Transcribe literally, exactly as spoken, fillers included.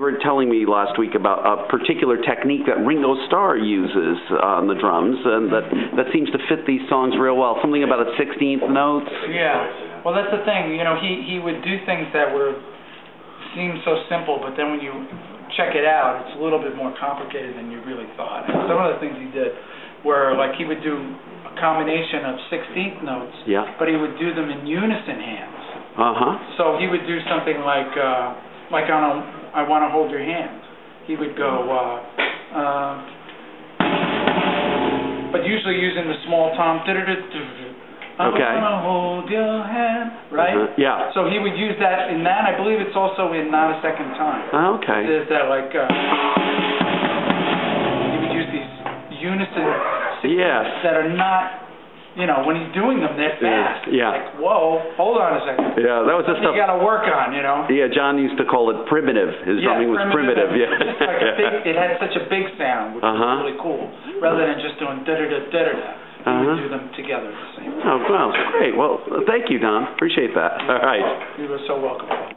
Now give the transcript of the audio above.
You were telling me last week about a particular technique that Ringo Starr uses on the drums, and that, that seems to fit these songs real well. Something about a sixteenth note. Yeah. Well, that's the thing. You know, he, he would do things that were seemed so simple, but then when you check it out, it's a little bit more complicated than you really thought. And some of the things he did were, like, he would do a combination of sixteenth notes, yeah. but he would do them in unison hands. Uh-huh. So he would do something like, uh, like on a I Want to Hold Your Hand. He would go, uh, uh, but usually using the small tom. I okay. want to hold your hand, right? Uh-huh. Yeah. So he would use that in that. I believe it's also in Not a Second Time. Oh, okay. There's that, like, uh, he would use these unison yes. that are not, you know, when he's doing them, they're fast. Yeah. Like, whoa, hold on a second. Yeah, that was the stuff you got to work on, you know. Yeah, John used to call it primitive. His yeah, drumming was primitive. primitive. Yeah. It, was just like a big, it had such a big sound, which uh-huh. was really cool, rather than just doing da da da da da. You uh-huh. would do them together at the same time. Oh, well, great. Well, thank you, Don. Appreciate that. All right. You were so welcome.